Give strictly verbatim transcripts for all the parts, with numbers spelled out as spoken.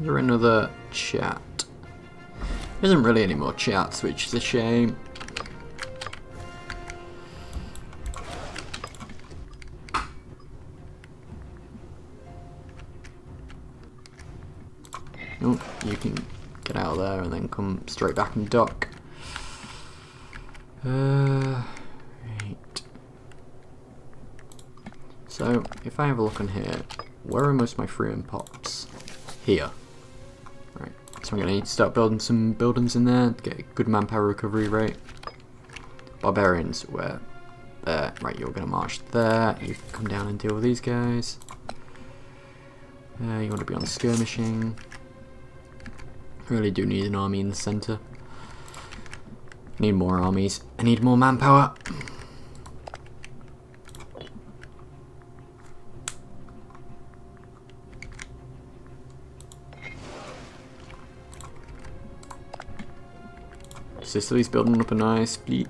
Is there another chat? There isn't really any more chats, which is a shame. Oh, you can get out of there and then come straight back and dock. Uh, right. So, if I have a look on here, where are most of my freedom pops? Here. Right, so I'm going to need to start building some buildings in there to get a good manpower recovery rate. Barbarians, where? There. Right, you're going to march there. You can come down and deal with these guys. Uh, you want to be on skirmishing. Really do need an army in the centre. I need more armies. I need more manpower. Sicily's building up a nice fleet.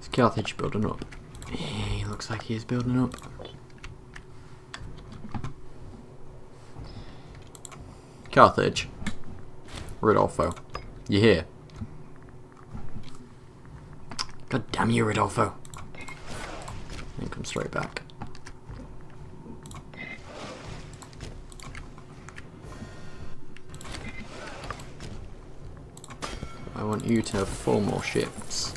Is Carthage building up? He looks like he is building up. Carthage. Rodolfo. You here? God damn you, Rodolfo. And come straight back. I want you to have four more ships.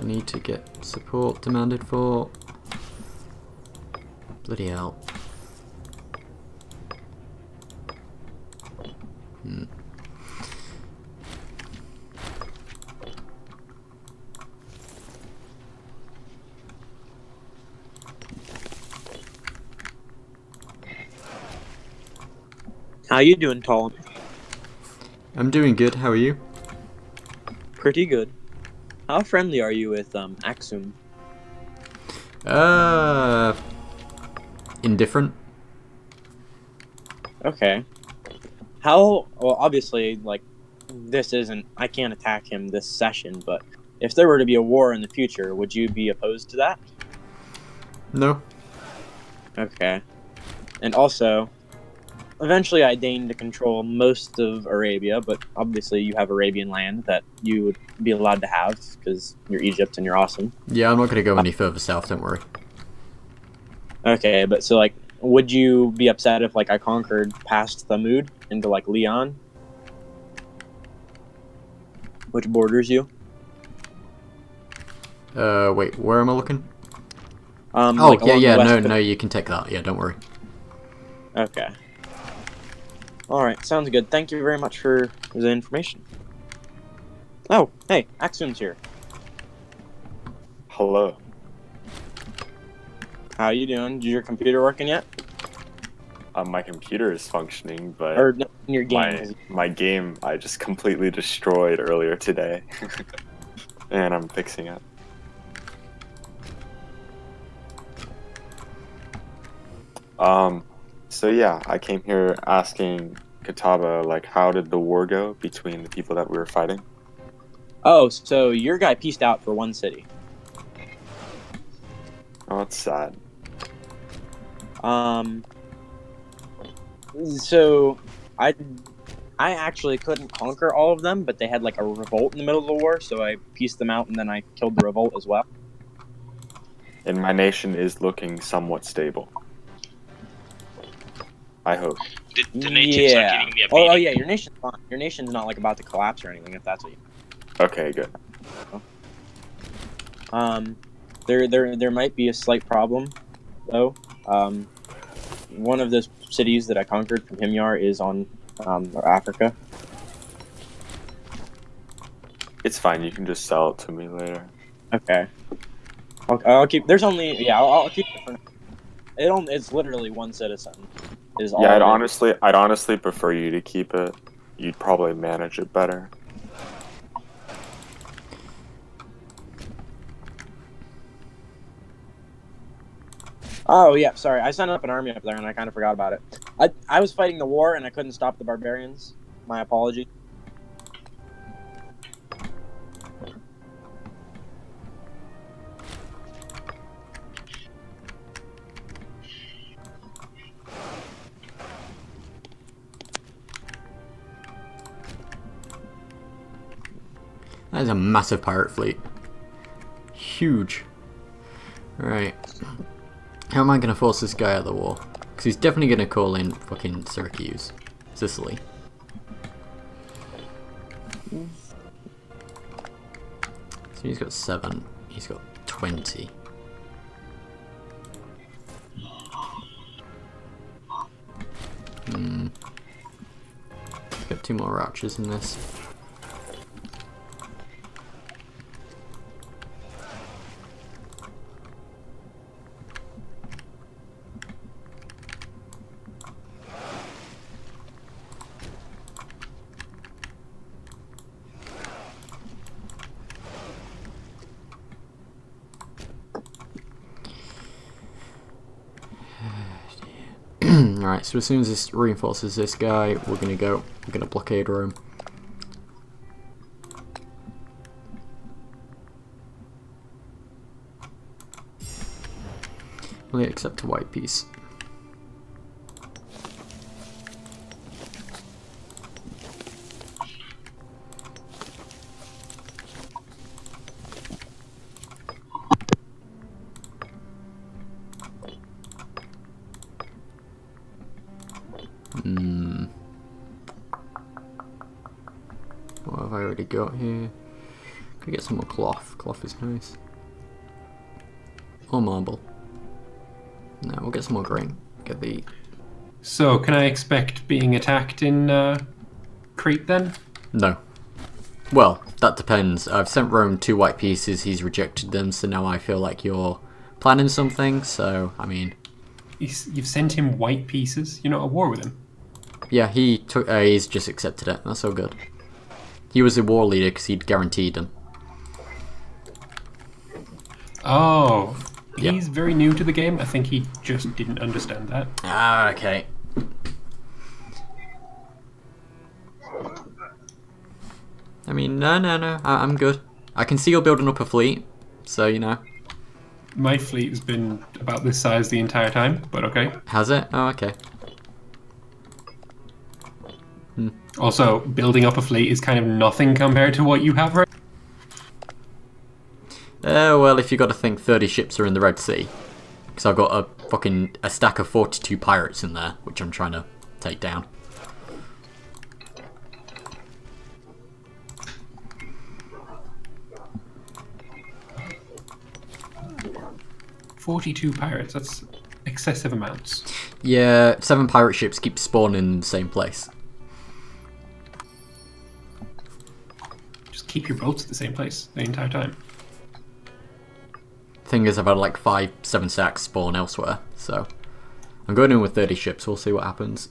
I need to get support demanded for. Bloody hell. Hmm. How you doing, Tom? I'm doing good. How are you? Pretty good. How friendly are you with um, Axum? Uh, indifferent. Okay. How, well, obviously, like, this isn't, I can't attack him this session, but if there were to be a war in the future, would you be opposed to that? No. Okay. And also, eventually I deign to control most of Arabia, but obviously you have Arabian land that you would be allowed to have because you're Egypt and you're awesome. Yeah, I'm not going to go any further south, don't worry. Okay, but so, like, would you be upset if, like, I conquered past Thamud into, like, Leon? Which borders you? Uh, wait, where am I looking? Um, oh, like yeah, yeah, no, no, you can take that. Yeah, don't worry. Okay. Alright, sounds good. Thank you very much for the information. Oh, hey, Axum's here. Hello. How you doing? Is your computer working yet? Um, my computer is functioning, but or no, your game my, is... my game I just completely destroyed earlier today. And I'm fixing it. Um... So yeah, I came here asking Catawba, like, how did the war go between the people that we were fighting? Oh, so your guy peaced out for one city. Oh, that's sad. Um, so I I actually couldn't conquer all of them, but they had like a revolt in the middle of the war, so I pieced them out and then I killed the revolt as well. And my nation is looking somewhat stable. I hope. The, the nation's yeah. not getting me a oh, oh yeah, your nation's fine. Your nation's not like about to collapse or anything, if that's what you. Okay, good. Um, there, there, there might be a slight problem, though. Um, one of those cities that I conquered from Himyar is on. Um, or Africa. It's fine. You can just sell it to me later. Okay. I'll, I'll keep. There's only yeah. I'll, I'll keep it for. It only. It's literally one citizen. Is all. Yeah. I'd honestly. I'd honestly prefer you to keep it. You'd probably manage it better. Oh yeah, sorry. I sent up an army up there, and I kind of forgot about it. I I was fighting the war, and I couldn't stop the barbarians. My apology. That is a massive pirate fleet. Huge. All right. How am I going to force this guy out of the war? Because he's definitely going to call in fucking Syracuse. Sicily. So he's got seven. He's got twenty. Hmm. Got two more archers in this. Alright, so as soon as this reinforces this guy, we're gonna go, we're gonna blockade Rome. Will they accept a white peace? Got here. Could get some more cloth. Cloth is nice. Or marble. No, we'll get some more grain. Get the. So, can I expect being attacked in uh, Crete then? No. Well, that depends. I've sent Rome two white pieces. He's rejected them, so now I feel like you're planning something. So, I mean, He's, you've sent him white pieces. You're not at war with him. Yeah, he took. Uh, he's just accepted it. That's all good. He was a war leader because he'd guaranteed him. Oh, yeah. He's very new to the game. I think he just didn't understand that. Ah, okay. I mean, no, no, no. I I'm good. I can see you're building up a fleet, so you know. My fleet has been about this size the entire time, but okay. Has it? Oh, okay. Also, building up a fleet is kind of nothing compared to what you have right now. Uh, well, if you got to think thirty ships are in the Red Sea. Because I've got a fucking a stack of forty-two pirates in there, which I'm trying to take down. forty-two pirates, that's excessive amounts. Yeah, seven pirate ships keep spawning in the same place. Keep your boats at the same place the entire time. Thing is, I've had like five, seven stacks spawn elsewhere, so I'm going in with thirty ships. We'll see what happens.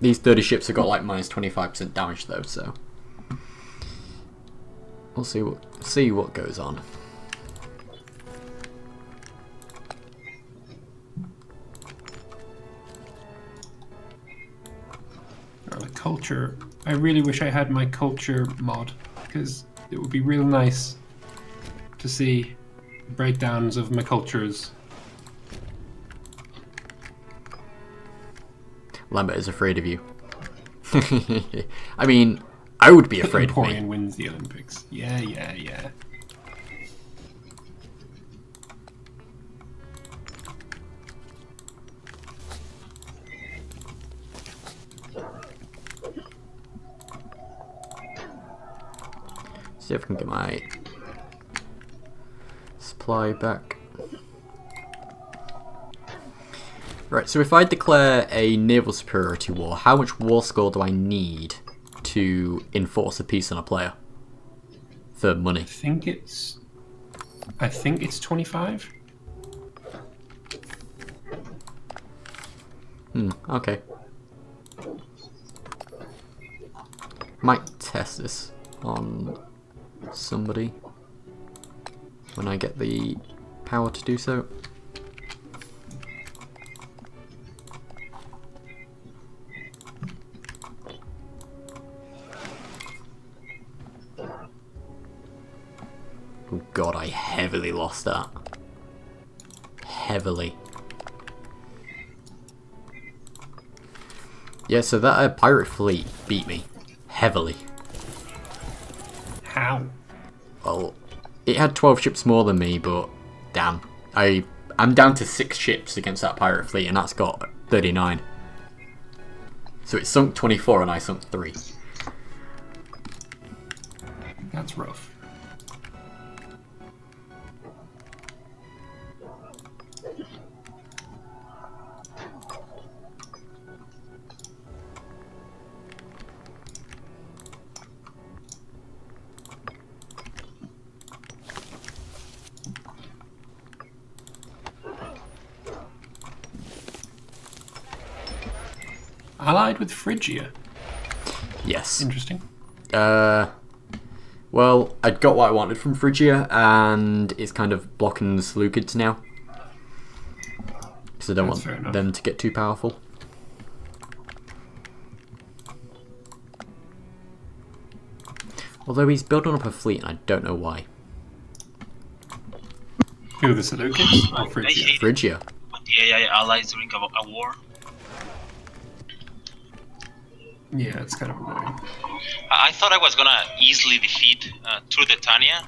These thirty ships have got like minus twenty-five percent damage though, so we'll see what see what goes on. The culture. I really wish I had my culture mod, because it would be real nice to see breakdowns of my cultures. Lambert is afraid of you. I mean, I would be afraid of me. Emporian wins the Olympics. Yeah, yeah, yeah. See if I can get my supply back. Right, so if I declare a naval superiority war, how much war score do I need to enforce a peace on a player for money? I think it's, I think it's twenty-five. Hmm. Okay. Might test this on somebody when I get the power to do so. Oh god, I heavily lost that. Heavily. Yeah, so that uh, pirate fleet beat me. Heavily. How? Well, it had twelve ships more than me, but damn. I, I'm down to six ships against that pirate fleet, and that's got thirty-nine. So it sunk twenty-four and I sunk three. That's rough. Allied with Phrygia. Yes. Interesting. Uh, well, I'd got what I wanted from Phrygia, and it's kind of blocking the Seleucids now. Because I don't That's want them to get too powerful. Although he's building up a fleet, and I don't know why. Who are the Seleucids or Phrygia? Phrygia. Yeah, yeah, yeah. Allies during a war. Yeah, it's kind of annoying. I thought I was gonna easily defeat uh, Trudetania,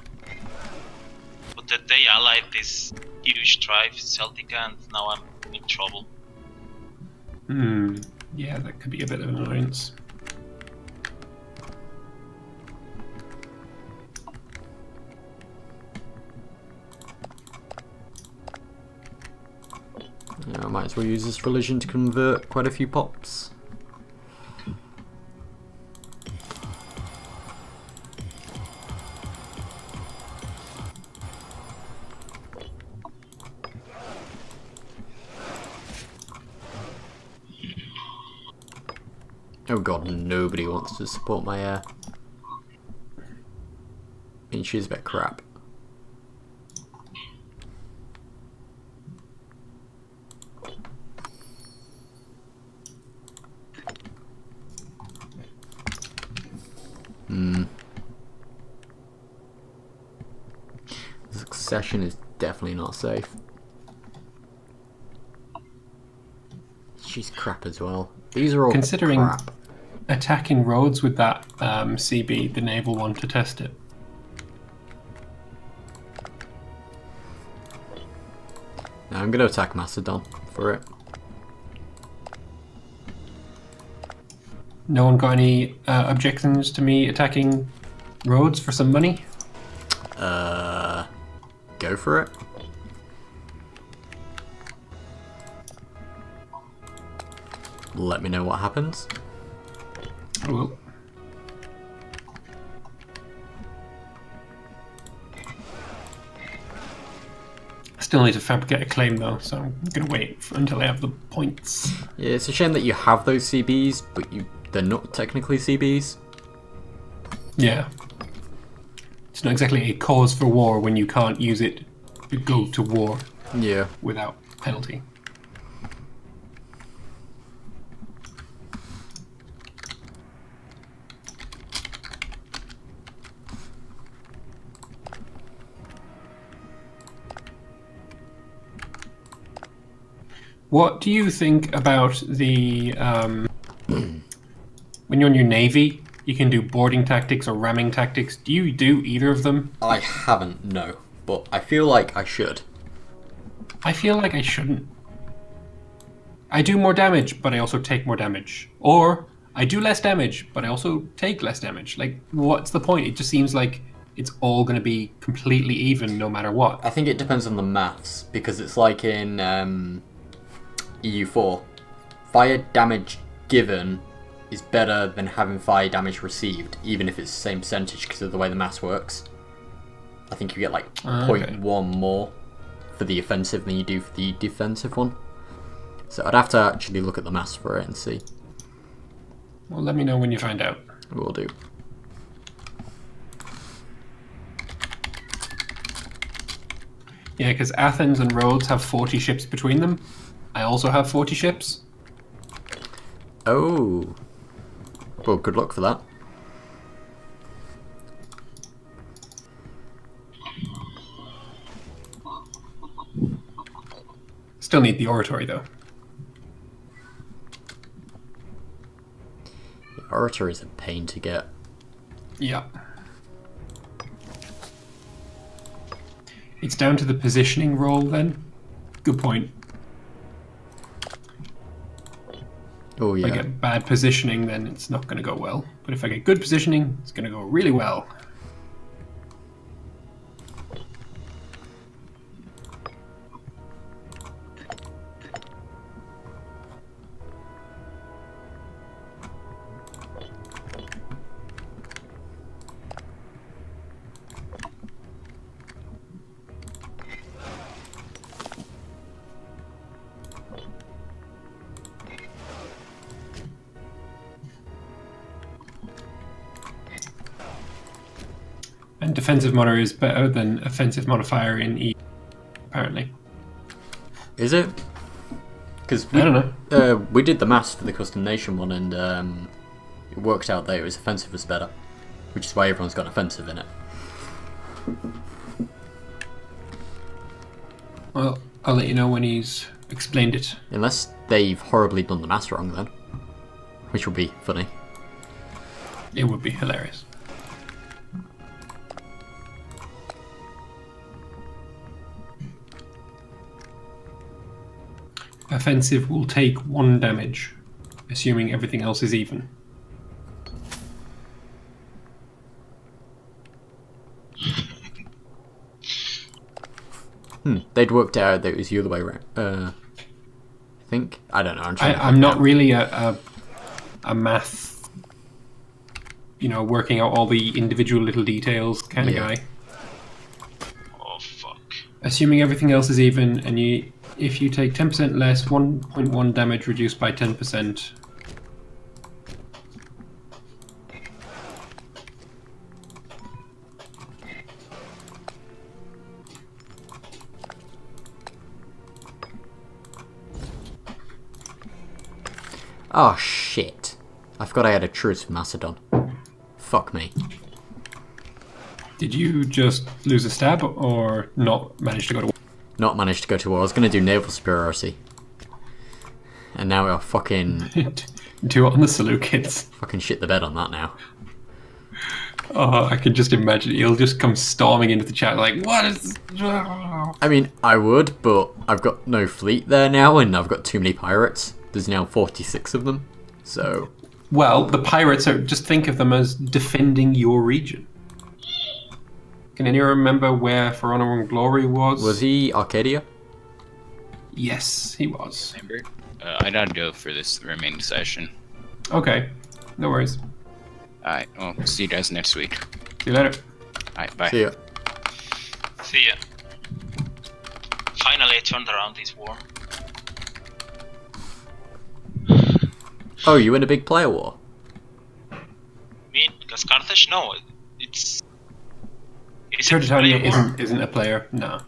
but that they allied this Hirush tribe, Celtica, and now I'm in trouble. Hmm. Yeah, that could be a bit of an annoyance. Yeah, I might as well use this religion to convert quite a few pops. Oh god, nobody wants to support my air. I mean, she's a bit crap. Hmm. Succession is definitely not safe. She's crap as well. These are all considering crap. Attacking Rhodes with that um, C B, the naval one, to test it. Now I'm going to attack Macedon for it. No one got any uh, objections to me attacking Rhodes for some money? Uh, go for it. Let me know what happens. I will. I still need to fabricate a claim though, so I'm gonna wait for, until I have the points. Yeah, it's a shame that you have those C Bs, but you they're not technically C Bs. Yeah. It's not exactly a cause for war when you can't use it to go to war. Yeah. Without penalty. What do you think about the, um, When you're on your navy, you can do boarding tactics or ramming tactics. Do you do either of them? I haven't, no. But I feel like I should. I feel like I shouldn't. I do more damage, but I also take more damage. Or I do less damage, but I also take less damage. Like, what's the point? It just seems like it's all going to be completely even no matter what. I think it depends on the maths, because it's like in um, E U four. Fire damage given is better than having fire damage received, even if it's the same percentage because of the way the maths works. I think you get like uh, zero point one okay. more for the offensive than you do for the defensive one. So I'd have to actually look at the maths for it and see. Well, let me know when you find out. Will do. Yeah, because Athens and Rhodes have forty ships between them. I also have forty ships. Oh. Well, good luck for that. Still need the oratory, though. The oratory is a pain to get. Yeah. It's down to the positioning roll, then. Good point. Oh, yeah. If I get bad positioning, then it's not going to go well. But if I get good positioning, it's going to go really well. Defensive modifier is better than offensive modifier in E, apparently. Is it? Because I don't know. Uh, we did the maths for the custom nation one, and um, it worked out that it was offensive was better, which is why everyone's got offensive in it. Well, I'll let you know when he's explained it. Unless they've horribly done the maths wrong, then, which would be funny. It would be hilarious. Offensive will take one damage, assuming everything else is even. Hmm, they'd worked out that it was the other way around. Uh, I think. I don't know. I'm, trying I, to I'm not out. really a, a a math, you know, working out all the individual little details kind of yeah. guy. Oh fuck! Assuming everything else is even, and you. If you take ten percent less, one point one damage reduced by ten percent. Oh shit. I forgot I had a truce with Macedon. Fuck me. Did you just lose a stab or not manage to go to war? Not managed to go to war. I was going to do naval superiority. And now we're fucking... do it on the Seleucids. Fucking shit the bed on that now. Oh, I can just imagine. He'll just come storming into the chat like, what is... I mean, I would, but I've got no fleet there now, and I've got too many pirates. There's now forty-six of them, so... Well, the pirates are... Just think of them as defending your region. Can anyone remember where For Honor and Glory was? Was he Arcadia? Yes, he was. Uh, I don't go for this remaining session. Okay, no worries. Alright, well, see you guys next week. See you later. Alright, bye. See ya. See ya. Finally, I turned around this war. Oh, you in a big player war? Me? Because Carthage? No, it's... Is Trudetania isn't, isn't a player, no.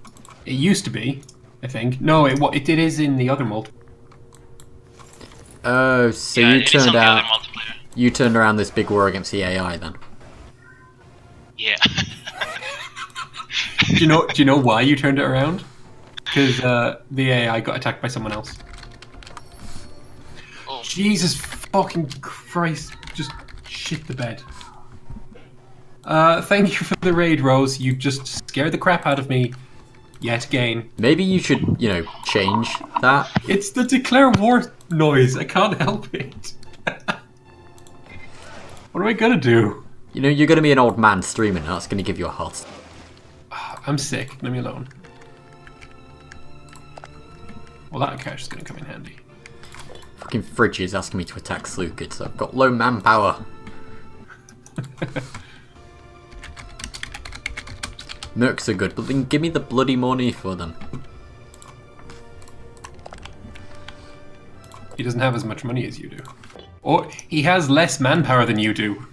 It used to be, I think. No, it it, it is in the other multiplayer. Oh, so yeah, you turned out... You turned around this big war against the A I, then? Yeah. do, you know, do you know why you turned it around? Because uh, the A I got attacked by someone else. Oh. Jesus fucking Christ, just... shit the bed. Uh, thank you for the raid, Rose. You just scared the crap out of me yet again. Maybe you should, you know, change that. It's the declare war noise. I can't help it. What am I gonna do? You know, you're gonna be an old man streaming, and that's gonna give you a heart. I'm sick. Leave me alone. Well, that cash is gonna come in handy. Fucking Phrygia is asking me to attack Seleucids, so I've got low manpower. Mercs are good, but then give me the bloody money for them. He doesn't have as much money as you do. Or he has less manpower than you do.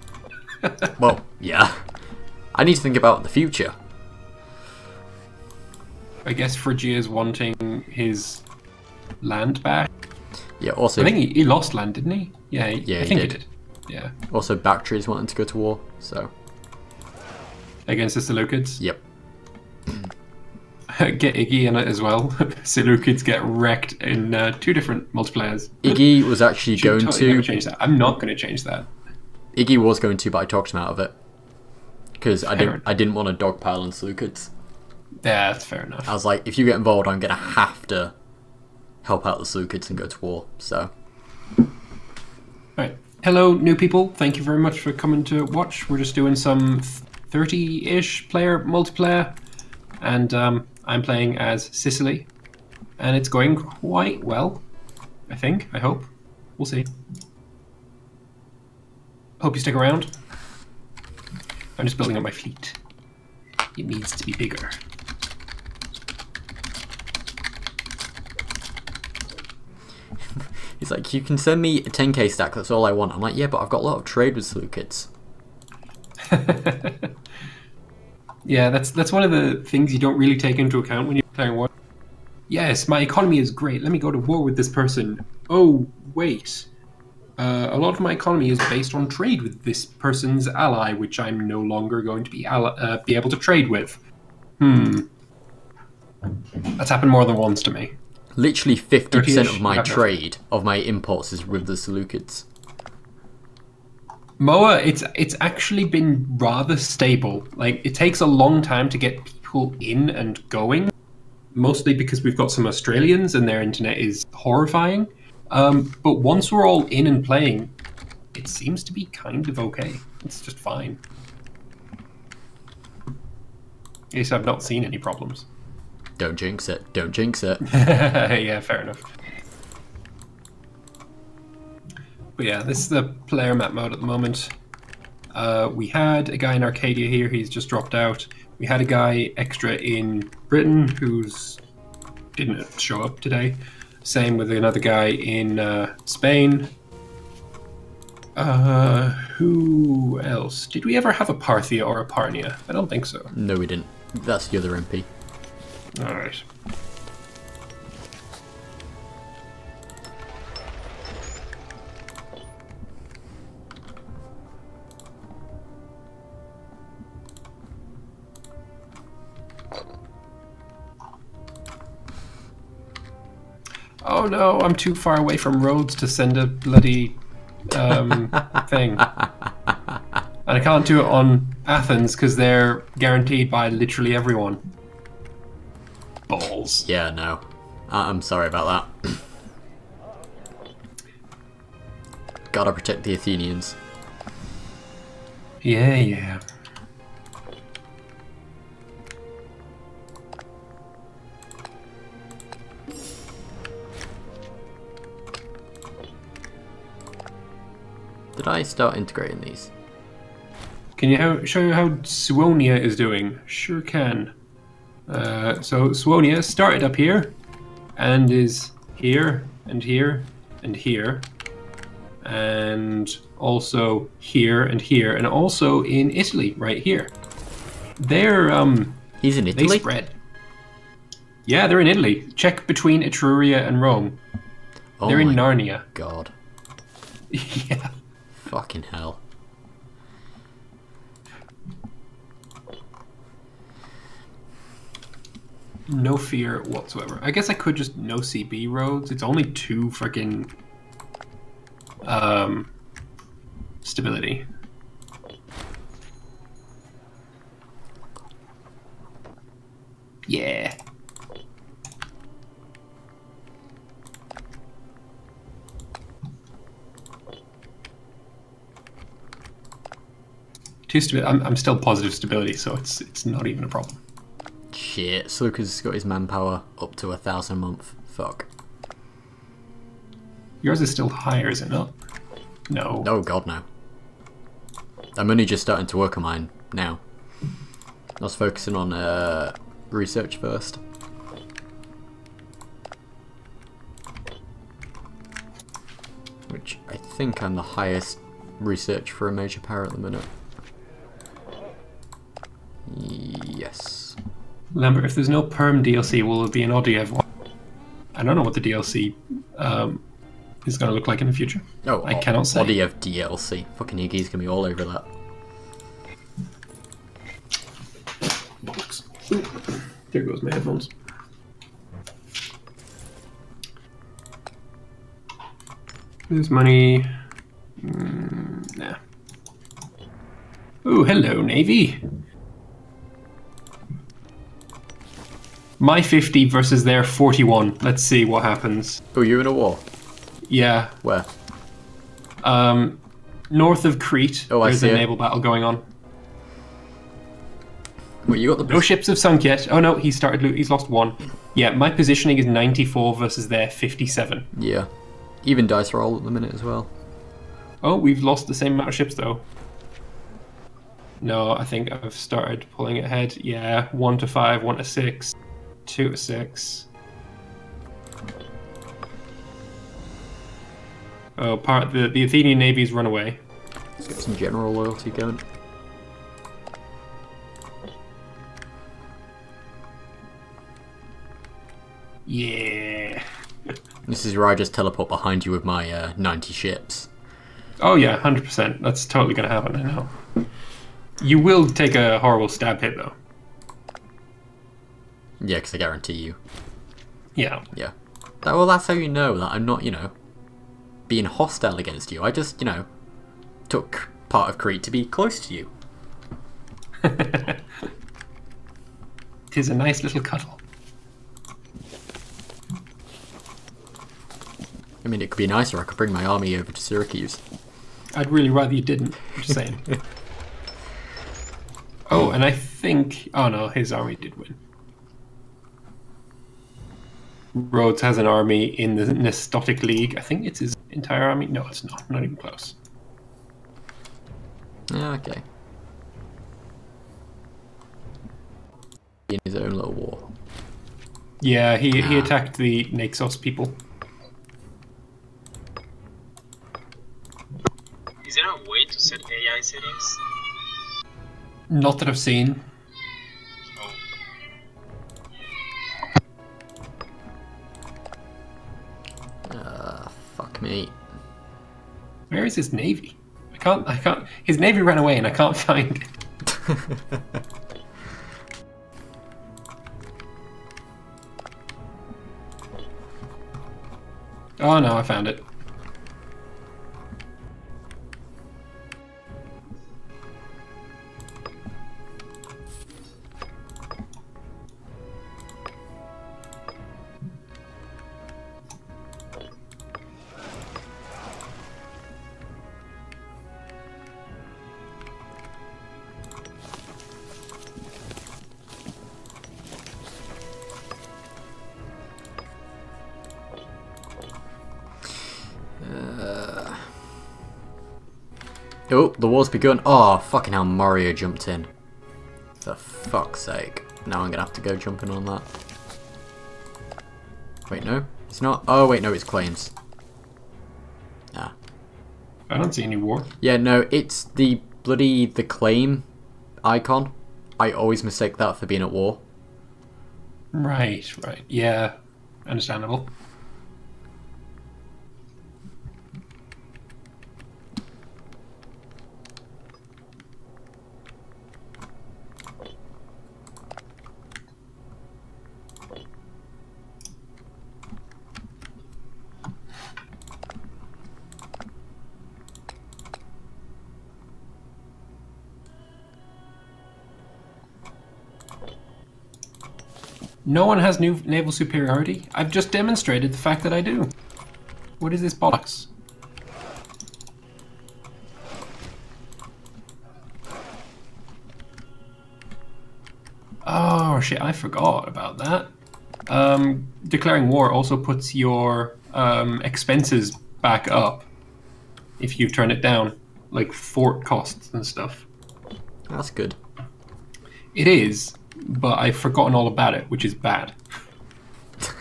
Well, yeah. I need to think about the future. I guess Phrygia is wanting his land back. Yeah, also... I think he, he lost land, didn't he? Yeah, he, yeah, I he think did. he did. Yeah. Also, Bactria is wanting to go to war, so... Against the Seleucids? Yep. Get Iggy in it as well. Seleucids get wrecked in uh, two different multiplayers. Iggy was actually going totally to... change that. I'm not going to change that. Iggy was going to, but I talked him out of it. Because I didn't I didn't want to dogpile on Seleucids. Yeah, that's fair enough. I was like, if you get involved, I'm going to have to help out the Seleucids and go to war, so... Alright. Hello, new people. Thank you very much for coming to watch. We're just doing some... thirty-ish player multiplayer, and um, I'm playing as Sicily, and it's going quite well, I think, I hope. We'll see. Hope you stick around. I'm just building up my fleet. It needs to be bigger. He's like, you can send me a ten K stack, that's all I want. I'm like, yeah, but I've got a lot of trade with Seleucids. Yeah, that's that's one of the things you don't really take into account when you're playing war. Yes, my economy is great. Let me go to war with this person. Oh, wait. Uh, a lot of my economy is based on trade with this person's ally, which I'm no longer going to be uh, be able to trade with. Hmm. That's happened more than once to me. Literally fifty percent of my trade, of my imports, is with the Seleucids. Moa, it's it's actually been rather stable. Like, it takes a long time to get people in and going, mostly because we've got some Australians and their internet is horrifying. Um, but once we're all in and playing, it seems to be kind of okay. It's just fine. At least I've not seen any problems. Don't jinx it. Don't jinx it. Yeah, fair enough. But yeah, this is the player map mode at the moment. Uh, we had a guy in Arcadia here, he's just dropped out. We had a guy extra in Britain who's didn't show up today. Same with another guy in uh, Spain. Uh, who else? Did we ever have a Parthia or a Parnia? I don't think so. No, we didn't. That's the other M P. Alright. Oh no, I'm too far away from Rhodes to send a bloody um, thing. And I can't do it on Athens because they're guaranteed by literally everyone. Balls. Yeah, no. I I'm sorry about that. Gotta protect the Athenians. Yeah, yeah. Did I start integrating these? Can you show how Suonia is doing? Sure can. Uh, so Suonia started up here, and is here, and here, and here, and also here, and here, and also in Italy, right here. They're, um... He's in Italy? They spread. Yeah, they're in Italy. Check between Etruria and Rome. Oh, they're in Narnia. God. Yeah. Fucking hell. No fear whatsoever. I guess I could just no C B roads. It's only two freaking um, stability. Yeah. Too stabi- I'm, I'm still positive stability, so it's it's not even a problem. Shit, Sluke has got his manpower up to a thousand a month. Fuck. Yours is still higher, is it not? No. Oh god, no. I'm only just starting to work on mine now. I was focusing on uh, research first. Which I think I'm the highest research for a major power at the minute. Yes. Lambert, if there's no perm D L C, will there be an O D F one? I don't know what the D L C um, is going to look like in the future. No, I cannot say. O D F D L C. Fucking Iggy's going to be all over that. Bollocks. There goes my headphones. There's money. Mm, nah. Oh, hello, Navy. My fifty versus their forty-one. Let's see what happens. Oh, you're in a war? Yeah. Where? Um, north of Crete. Oh, I see. There's a naval battle going on. Wait, you got the... No ships have sunk yet. Oh no, he started. Lo he's lost one. Yeah, my positioning is ninety-four versus their fifty-seven. Yeah. Even dice roll at the minute as well. Oh, we've lost the same amount of ships though. No, I think I've started pulling it ahead. Yeah, one to five, one to six. Two to six. Oh, part the the Athenian navy's run away. Let's get some general loyalty going. Yeah. This is where I just teleport behind you with my uh, ninety ships. Oh yeah, hundred percent. That's totally gonna happen. I know. You will take a horrible stab hit though. Yeah, because I guarantee you. Yeah. Yeah. That, well, that's how you know that I'm not, you know, being hostile against you. I just, you know, took part of Crete to be close to you. 'Tis a nice little cuddle. I mean, it could be nicer. I could bring my army over to Syracuse. I'd really rather you didn't. I'm just saying. Oh, and I think... Oh, no, his army did win. Rhodes has an army in the Nestotic League. I think it's his entire army. No, it's not. Not even close. Okay. In his own little war. Yeah, he, ah. he attacked the Naxos people. Is there a way to set A I settings? Not that I've seen. Oh. Uh, fuck me. Where is his navy? I can't. I can't. His navy ran away, and I can't find it. Oh no! I found it. Oh, the war's begun. Oh, fucking hell, Mario jumped in. For fuck's sake. Now I'm gonna have to go jumping on that. Wait, no? It's not? Oh, wait, no, it's claims. Nah. I don't see any war. Yeah, no, it's the bloody, the claim icon. I always mistake that for being at war. Right, right. Yeah, understandable. No one has new naval superiority. I've just demonstrated the fact that I do. What is this bollocks? Oh shit, I forgot about that. Um, declaring war also puts your um, expenses back up if you turn it down, like fort costs and stuff. That's good. It is, but I've forgotten all about it, which is bad.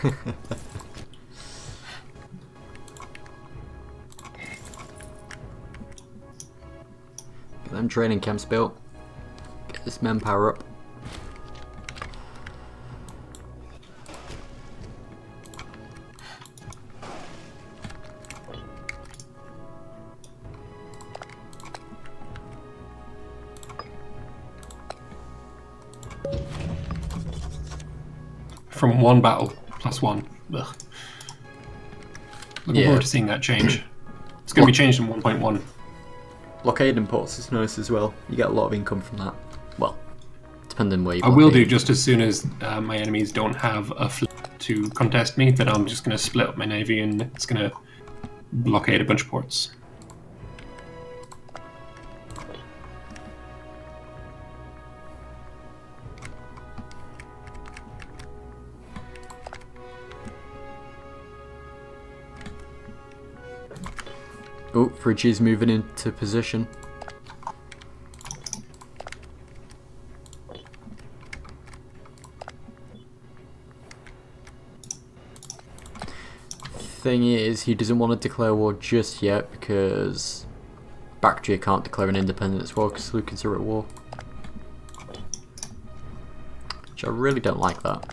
Get them training camps built. Get this manpower up. From one battle, plus one. Ugh. Looking yeah. forward to seeing that change. It's going to be changed in one point one. Blockade imports is nice as well. You get a lot of income from that. Well, depending where you I will do just as soon as uh, my enemies don't have a fleet to contest me, that I'm just going to split up my navy and it's going to blockade a bunch of ports. Oh, Phrygia's moving into position. Thing is, he doesn't want to declare war just yet because Bactria can't declare an independence war because Sluke is at war. Which I really don't like that.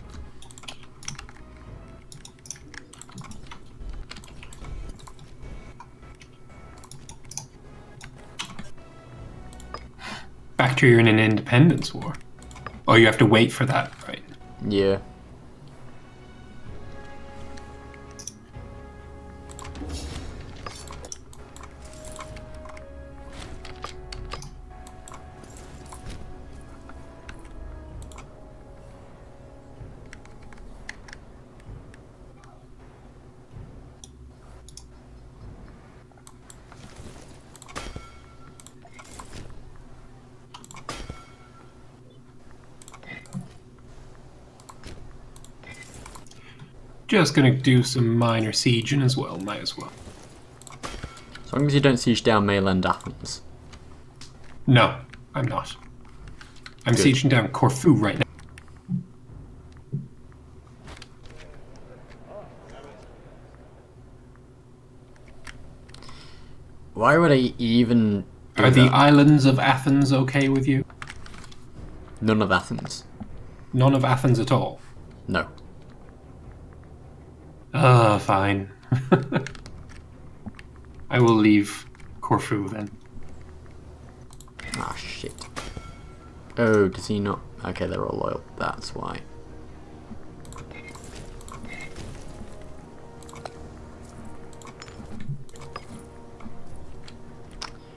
You're in an independence war. Oh, you have to wait for that, right? Yeah. Just gonna do some minor sieging as well, might as well. As long as you don't siege down mainland Athens. No, I'm not. I'm Good. sieging down Corfu right now. Why would I even do Are that? The islands of Athens okay with you? None of Athens. None of Athens at all? No. Ah, uh, fine. I will leave Corfu then. Ah, shit. Oh, does he not? Okay, they're all loyal. That's why.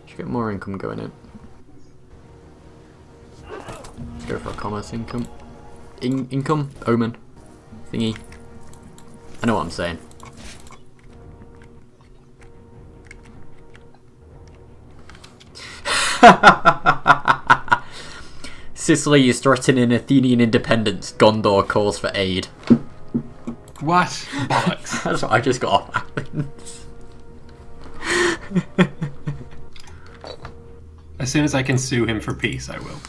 Should get more income going in. Let's go for a commerce income. In income? Omen. Thingy. I know what I'm saying. Sicily is threatening Athenian independence. Gondor calls for aid. What? Bollocks. That's what I just got off Athens. As soon as I can sue him for peace, I will.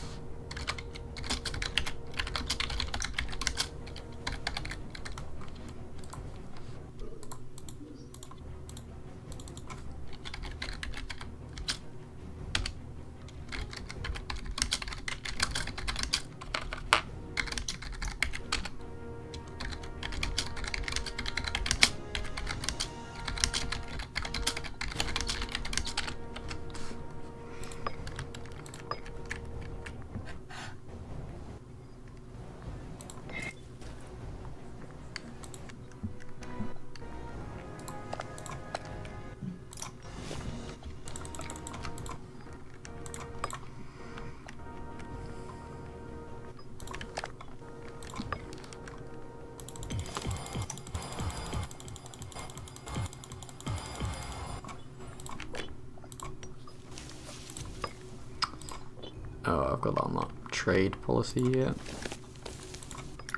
Oh, I've got that unlocked. Trade policy here.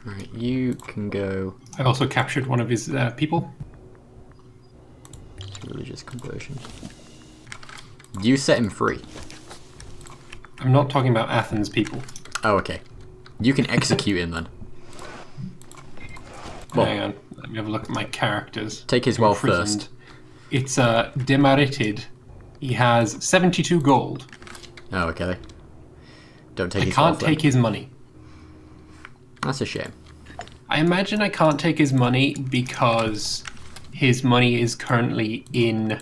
Alright, you can go. I also captured one of his uh, people. Religious conversion. You set him free. I'm not talking about Athens people. Oh, okay. You can execute him then. Well, hang on, let me have a look at my characters. Take his wealth first. It's uh, demerited. He has seventy-two gold. Oh, okay. Don't take. I his can't take then. his money. That's a shame. I imagine I can't take his money because his money is currently in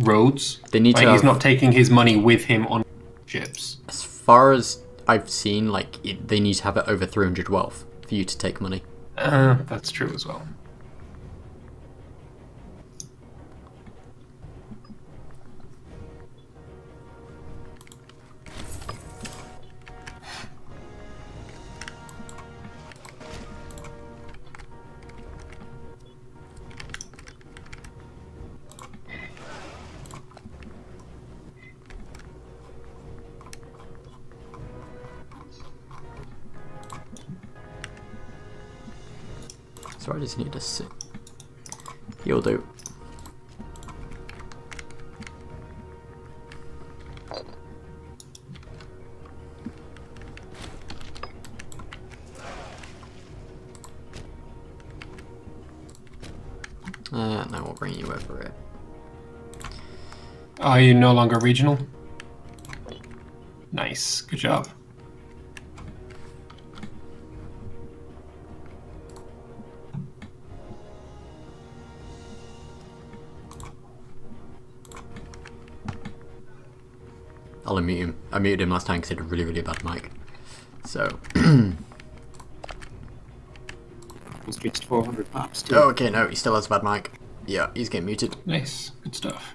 Rhodes. They need like, to. He's have... not taking his money with him on ships. As far as I've seen, like it, they need to have it over three hundred wealth for you to take money. Uh, that's true as well. So I just need to sit. You'll do. Uh, and I will bring you over it. Are you no longer regional? Nice. Good job. I'll unmute him. I muted him last time because he had a really, really bad mic. So. He's reached four hundred maps too. Oh, okay, no, he still has a bad mic. Yeah, he's getting muted. Nice, good stuff.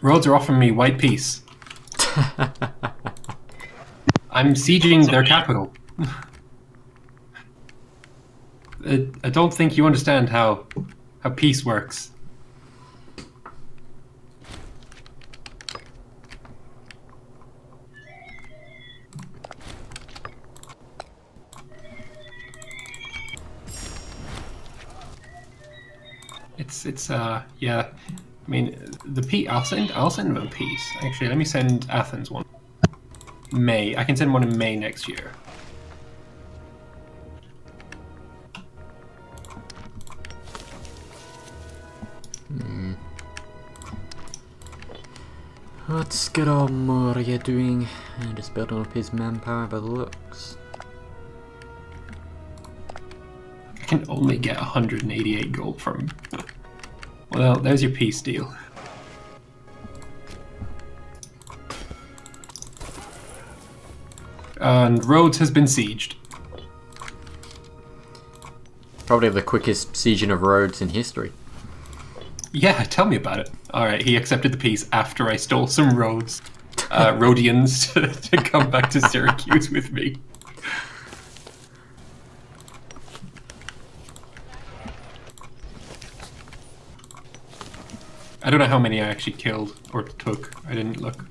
Rhodes are offering me white peace. I'm sieging their capital. I don't think you understand how how peace works. It's it's uh yeah. I mean the peace. I'll send I'll send them a peace. Actually, let me send Athens one. May I can send one in May next year. Let's get on Moria doing and just building up his manpower by the looks. I can only get one hundred eighty-eight gold from him. Well, there's your peace deal. And Rhodes has been sieged. Probably the quickest sieging of Rhodes in history. Yeah, tell me about it. Alright, he accepted the peace after I stole some Rhodes, uh, Rhodians to, to come back to Syracuse with me. I don't know how many I actually killed or took. I didn't look.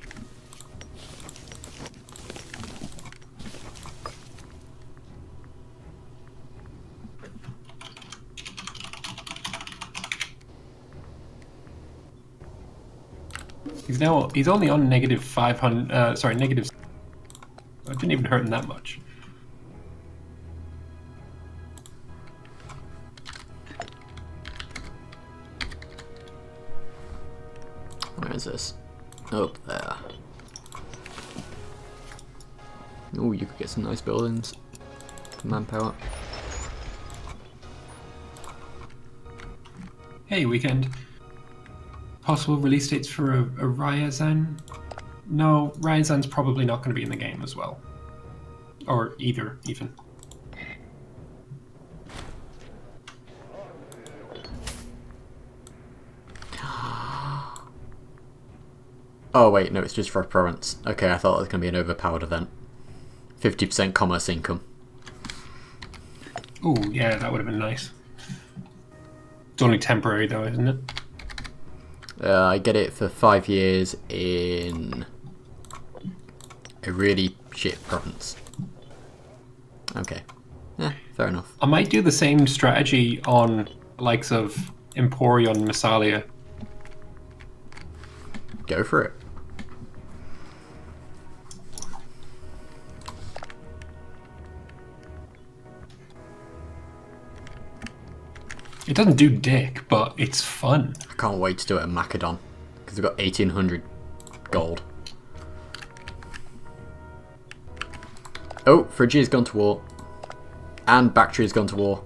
He's now he's only on negative five hundred. Uh, sorry, negative. I didn't even hurt him that much. Where is this? Up there. Oh, you could get some nice buildings. Manpower. Hey, weekend. Possible release dates for a, a Ryazan? No, Ryazan's probably not going to be in the game as well. Or either, even. Oh wait, no, it's just for a province. Okay, I thought it was going to be an overpowered event. fifty percent commerce income. Oh yeah, that would have been nice. It's only temporary though, isn't it? Uh, I get it for five years in a really shit province. Okay. Yeah, fair enough. I might do the same strategy on likes of Emporion Massalia. Go for it. It doesn't do dick, but it's fun. I can't wait to do it at Macedon, because we've got eighteen hundred gold. Oh, Phrygia's gone to war. And Bactria's gone to war.